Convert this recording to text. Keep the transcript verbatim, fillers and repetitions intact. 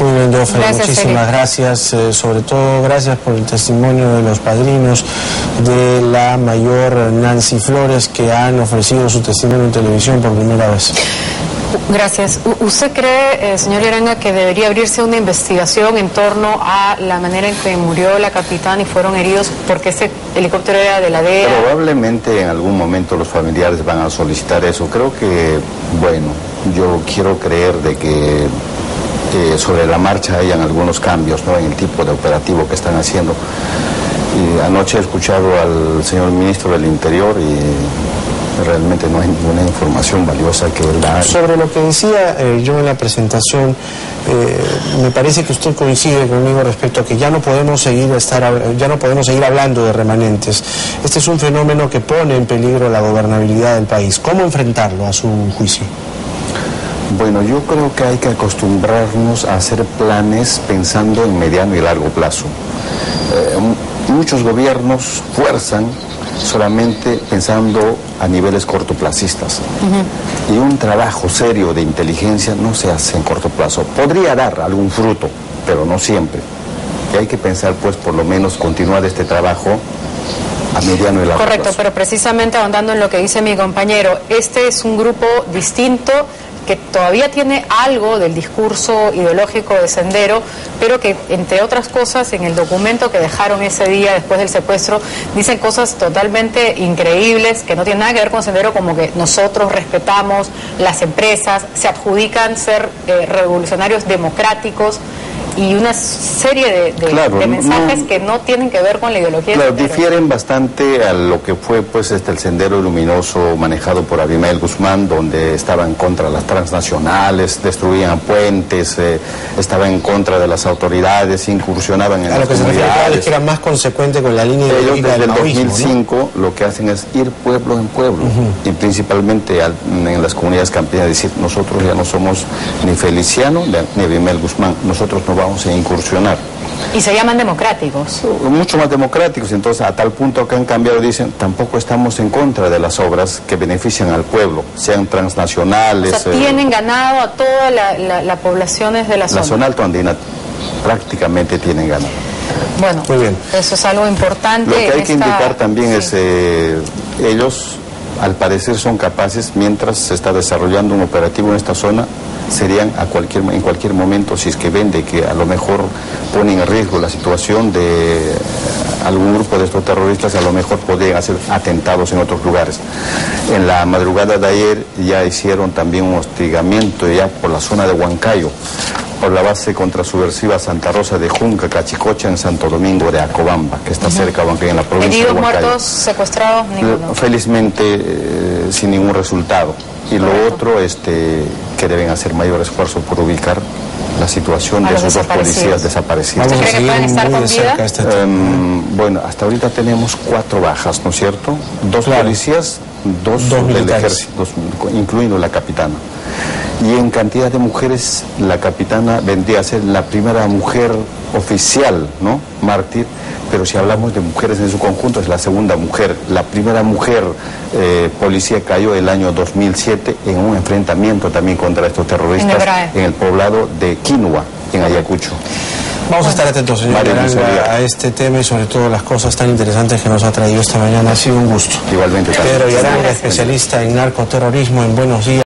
Muy bien, Joffre, muchísimas gracias. Eh, sobre todo, gracias por el testimonio de los padrinos, de la mayor Nancy Flores, que han ofrecido su testimonio en televisión por primera vez. Gracias. ¿Usted cree, eh, señor Yaranga, que debería abrirse una investigación en torno a la manera en que murió la capitán y fueron heridos porque ese helicóptero era de la D E A? Probablemente en algún momento los familiares van a solicitar eso. Creo que, bueno, yo quiero creer de que eh, sobre la marcha hayan algunos cambios, ¿no?, en el tipo de operativo que están haciendo. Y anoche he escuchado al señor ministro del Interior y realmente no hay ninguna información valiosa que él da. Sobre lo que decía eh, yo en la presentación, eh, me parece que usted coincide conmigo respecto a que ya no podemos seguir estar, ya no podemos seguir hablando de remanentes. Este es un fenómeno que pone en peligro la gobernabilidad del país. ¿Cómo enfrentarlo a su juicio? Bueno, yo creo que hay que acostumbrarnos a hacer planes pensando en mediano y largo plazo. Eh, muchos gobiernos fuerzan solamente pensando a niveles cortoplacistas. Uh-huh. Y un trabajo serio de inteligencia no se hace en corto plazo. Podría dar algún fruto, pero no siempre. Y hay que pensar, pues, por lo menos continuar este trabajo a mediano y largo plazo. Correcto, pero precisamente ahondando en lo que dice mi compañero, este es un grupo distinto que todavía tiene algo del discurso ideológico de Sendero, pero que, entre otras cosas, en el documento que dejaron ese día después del secuestro, dicen cosas totalmente increíbles que no tienen nada que ver con Sendero, como que nosotros respetamos las empresas, se adjudican ser eh, revolucionarios democráticos, y una serie de, de, claro, de mensajes no, que no tienen que ver con la ideología. Claro, difieren bastante a lo que fue, pues, este, el Sendero Luminoso manejado por Abimael Guzmán, donde estaba en contra de las transnacionales, destruían puentes, eh, estaba en contra de las autoridades, incursionaban en a las lo que comunidades. Se que era más consecuente con la línea de ellos desde el dos mil cinco, ¿no? Lo que hacen es ir pueblo en pueblo, uh-huh, y principalmente al, en las comunidades campinas, decir, nosotros ya no somos ni Feliciano ni Abimael Guzmán, nosotros no vamos a incursionar. Y se llaman democráticos. Mucho más democráticos, entonces a tal punto que han cambiado, dicen, tampoco estamos en contra de las obras que benefician al pueblo, sean transnacionales. O sea, tienen eh, ganado a toda la, la, la población de la zona. La zona altoandina prácticamente tienen ganado. Bueno, muy bien, eso es algo importante. Lo que hay esta... que indicar también, sí, es eh, ellos al parecer son capaces, mientras se está desarrollando un operativo en esta zona, serían a cualquier, en cualquier momento, si es que ven de que a lo mejor ponen en riesgo la situación de algún grupo de estos terroristas, a lo mejor podrían hacer atentados en otros lugares. En la madrugada de ayer ya hicieron también un hostigamiento ya por la zona de Huancayo, por la base contrasubversiva Santa Rosa de Junca, Cachicocha, en Santo Domingo de Acobamba, que está cerca de en la provincia de Huancayo. ¿Heridos, muertos, secuestrados? Ninguno. Felizmente, eh, sin ningún resultado. Y lo Correcto. otro, este, que deben hacer mayor esfuerzo por ubicar la situación de esos dos policías desaparecidos. ¿Usted cree que pueden estar con vida? Um, bueno, hasta ahorita tenemos cuatro bajas, ¿no es cierto? Dos claro. policías, dos, dos del ejército, dos, incluyendo la capitana. Y en cantidad de mujeres, la capitana vendría a ser la primera mujer oficial, ¿no?, mártir, pero si hablamos de mujeres en su conjunto, es la segunda mujer. La primera mujer eh, policía cayó el año dos mil siete en un enfrentamiento también contra estos terroristas en, en el poblado de Quinua, en Ayacucho. Vamos a estar atentos, señor Yaranga, a este tema y sobre todo las cosas tan interesantes que nos ha traído esta mañana. Ha sido un gusto. Igualmente. Pedro Yaranga, especialista en narcoterrorismo en Buenos Días.